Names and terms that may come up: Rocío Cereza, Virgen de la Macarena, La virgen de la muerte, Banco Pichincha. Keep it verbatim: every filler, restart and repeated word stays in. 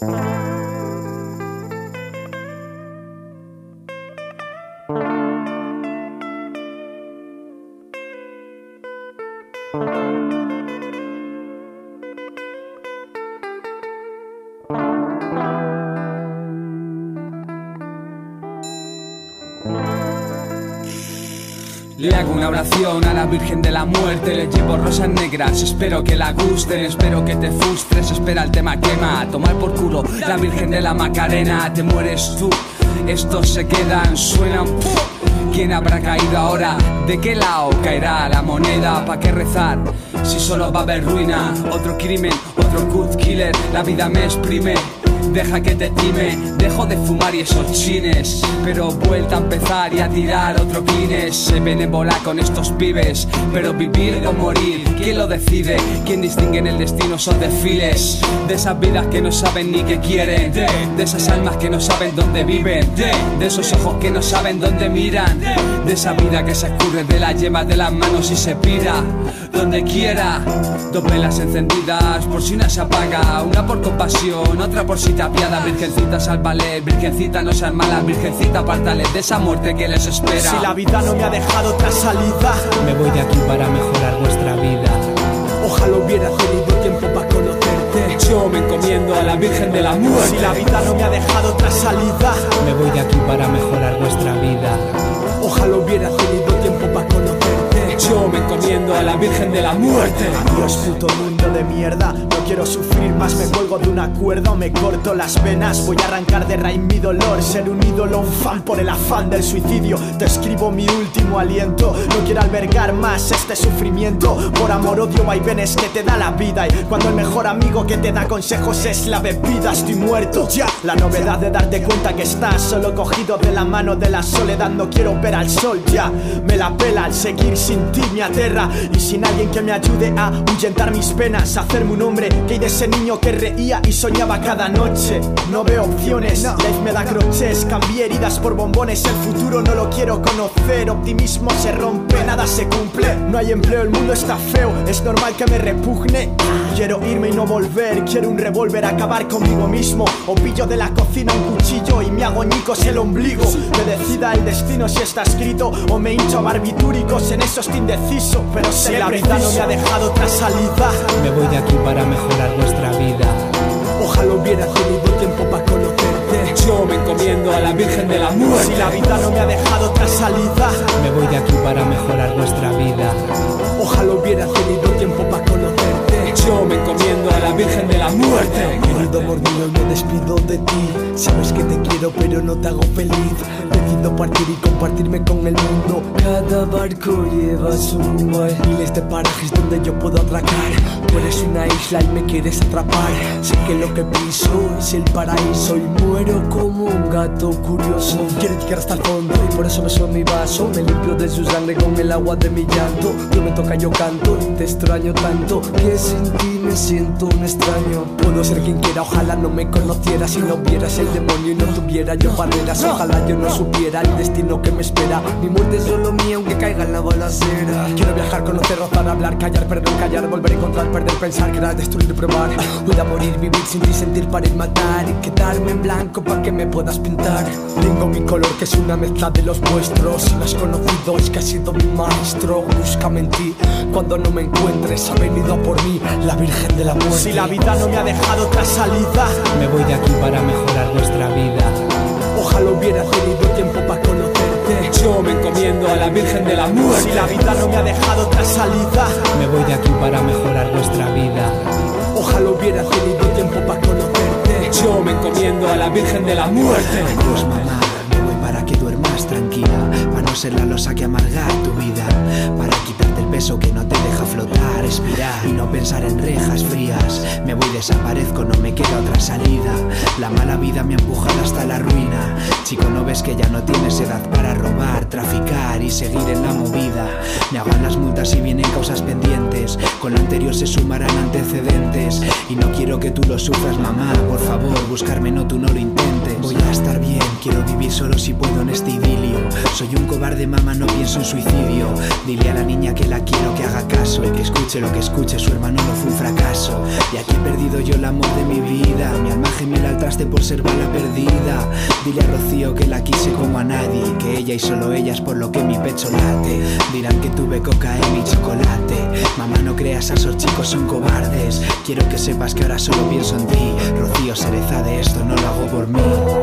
Le hago una oración a la Virgen de la Muerte, le llevo rosas negras, espero que la gusten, espero que te frustres, espera el tema quema, tomar por culo la Virgen de la Macarena, te mueres tú, estos se quedan, suenan. ¿Quién habrá caído ahora? ¿De qué lado caerá la moneda? ¿Para qué rezar? Si solo va a haber ruina, otro crimen, otro good killer, la vida me exprime. Deja que te time, dejo de fumar y esos chines, pero vuelta a empezar y a tirar otro clines. Se ven en bola con estos pibes, pero vivir o morir, ¿quién lo decide? ¿Quién distingue en el destino? Son desfiles de esas vidas que no saben ni qué quieren, de, de esas almas que no saben dónde viven, de, de esos ojos que no saben dónde miran, de esa vida que se escurre de las yemas de las manos y se pira donde quiera. Dos velas encendidas por si una se apaga, una por compasión, otra por si tapiada. Virgencita, sálvale, virgencita, no seas mala, virgencita, apártale de esa muerte que les espera. Si la vida no me ha dejado otra salida, me voy de aquí para mejorar nuestra vida. Ojalá hubiera tenido tiempo para conocerte, yo me encomiendo a la Virgen de la Muerte. Si la vida no me ha dejado otra salida, me voy de aquí para mejorar nuestra vida. Ojalá hubiera tenido tiempo para conocerte, yo me encomiendo a la Virgen de la Muerte. Adiós puto mundo de mierda, no quiero sufrir más, me cuelgo de una cuerda o me corto las venas. Voy a arrancar de raíz mi dolor, ser un ídolo, un fan por el afán del suicidio. Te escribo mi último aliento, no quiero albergar más este sufrimiento. Por amor, odio, vaivenes que te da la vida, y cuando el mejor amigo que te da consejos es la bebida, estoy muerto ya. La novedad de darte cuenta que estás solo cogido de la mano de la soledad, no quiero ver al sol ya. Me la pela al seguir sin me aterra, y sin alguien que me ayude a ahuyentar mis penas, hacerme un hombre que hay de ese niño que reía y soñaba cada noche. No veo opciones, life me da crochets, cambié heridas por bombones, el futuro no lo quiero conocer, optimismo se rompe, nada se cumple, no hay empleo, el mundo está feo, es normal que me repugne. Quiero irme y no volver, quiero un revólver, acabar conmigo mismo, o pillo de la cocina un cuchillo y me hago ñicos el ombligo. Me decida el destino si está escrito, o me hincho a barbitúricos, en esos indeciso, pero si la vida no me ha dejado otra salida, me voy de aquí para mejorar nuestra vida. Ojalá hubiera tenido tiempo para conocerte, yo me encomiendo a la Virgen de la Muerte. Si la vida no me ha dejado otra salida, me voy de aquí para mejorar nuestra vida. Ojalá hubiera tenido tiempo para conocerte, yo me encomiendo a la Virgen de la Muerte. Muerto mordido, me despido de ti, sabes que te quiero pero no te hago feliz. Decido partir y compartirme con el mundo, cada barco lleva su rumbo, miles de parajes donde yo puedo atracar. Tú eres una isla y me quieres atrapar, sé que lo que piso es el paraíso y muero como un gato curioso. Quiero llegar hasta el fondo y por eso me subo mi vaso, me limpio de su sangre con el agua de mi llanto. Tú me tocas, yo canto y te extraño tanto, que sin ti me siento un extraño. Puedo ser quien quiera, ojalá no me conocieras, si no vieras el demonio y no tuviera yo barreras. Ojalá yo no supiera el destino que me espera, mi muerte es solo mía aunque caiga en la balacera. Quiero viajar, conocer, rozar, hablar, callar, perdón, callar, volver, encontrar, perder, pensar, crear, destruir, probar. Voy a morir, vivir sin ti, sentir, parir, matar y quedarme en blanco para que me puedas pintar. Tengo mi color que es una mezcla de los vuestros, si me has conocido es que has sido mi maestro. Búscame en ti, cuando no me encuentres ha venido a por mí la Virgen de la Muerte. Si la vida no me ha dejado otra salida, me voy de aquí para mejorar nuestra vida. Ojalá hubiera tenido tiempo para conocerte, yo me encomiendo a la Virgen de la Muerte. Si la vida no me ha dejado otra salida, me voy de aquí para mejorar nuestra vida. Ojalá hubiera tenido tiempo para conocerte, yo me encomiendo a la Virgen de la Muerte. Adiós mamá, me voy para que duermas tranquila, para no ser la losa que amarga tu vida, para quitarte el peso que no te deja flotar, respirar y no pensar en rejas frías. Me voy, desaparezco, no me queda otra salida, la mala vida me ha empujado hasta la ruina. Chico, no ves que ya no tienes edad para robar, traficar y seguir en la movida. Me hagan las multas y vienen causas pendientes, con lo anterior se sumarán antecedentes, y no quiero que tú lo sufras mamá, por favor, buscarme no, tú no lo intentes. Voy a estar bien, quiero vivir solo si puedo en este idilio, soy un cobarde mamá, no pienso en suicidio. Dile a la niña que la quiero que haga caso y que escuche que lo que escuche su hermano no fue un fracaso. Y aquí he perdido yo el amor de mi vida, mi alma gemela al traste por ser bala perdida. Dile a Rocío que la quise como a nadie, que ella y solo ella es por lo que mi pecho late. Dirán que tuve cocaína y chocolate. Mamá, no creas, a esos chicos son cobardes. Quiero que sepas que ahora solo pienso en ti. Rocío Cereza, de esto no lo hago por mí.